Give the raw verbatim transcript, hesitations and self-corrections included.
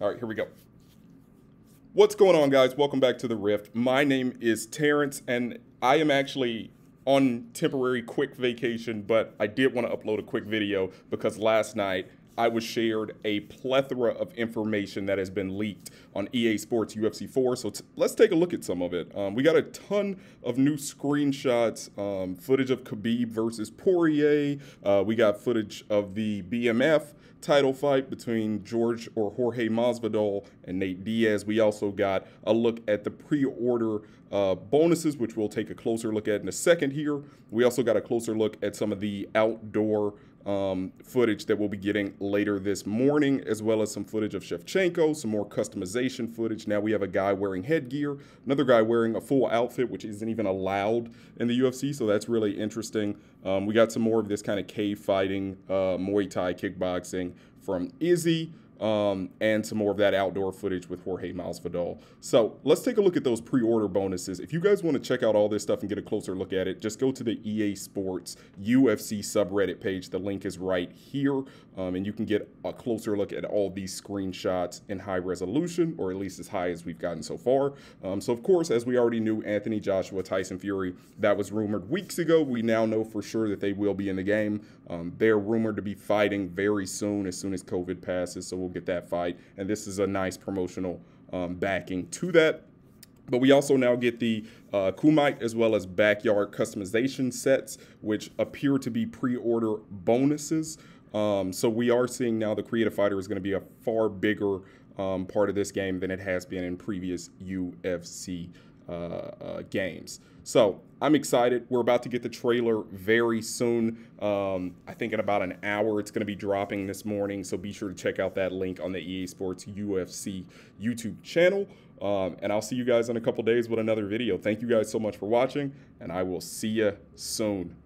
All right, here we go. What's going on, guys? Welcome back to The Rift. My name is Terrence, and I am actually on temporary quick vacation, but I did want to upload a quick video because last night I was shared a plethora of information that has been leaked on E A Sports U F C four. So t let's take a look at some of it. Um, we got a ton of new screenshots, um, footage of Khabib versus Poirier. Uh, we got footage of the B M F title fight between George or Jorge Masvidal and Nate Diaz. We also got a look at the pre-order uh, bonuses, which we'll take a closer look at in a second here. We also got a closer look at some of the outdoor um, footage that we'll be getting later this morning, as well as some footage of Shevchenko, some more customization footage. Now we have a guy wearing headgear, another guy wearing a full outfit, which isn't even allowed in the U F C, so that's really interesting. Um, we got some more of this kind of cave fighting, uh, Muay Thai kickboxing from Izzy, um, and some more of that outdoor footage with Jorge Masvidal. So let's take a look at those pre-order bonuses. If you guys want to check out all this stuff and get a closer look at it, just go to the E A Sports U F C subreddit page. The link is right here, um, and you can get a closer look at all these screenshots in high resolution, or at least as high as we've gotten so far. Um, so, of course, as we already knew, Anthony Joshua, Tyson Fury, that was rumored weeks ago. We now know for sure that they will be in the game. Um, they're rumored to be fighting very soon, as soon as COVID passes, so we'll get that fight, and this is a nice promotional um, backing to that. But we also now get the uh, Kumite as well as backyard customization sets, which appear to be pre-order bonuses. Um, so we are seeing now the creative fighter is going to be a far bigger um, part of this game than it has been in previous U F C uh, uh, games. So I'm excited. We're about to get the trailer very soon. Um, I think in about an hour it's going to be dropping this morning. So be sure to check out that link on the E A Sports U F C YouTube channel. Um, and I'll see you guys in a couple days with another video. Thank you guys so much for watching, and I will see you soon.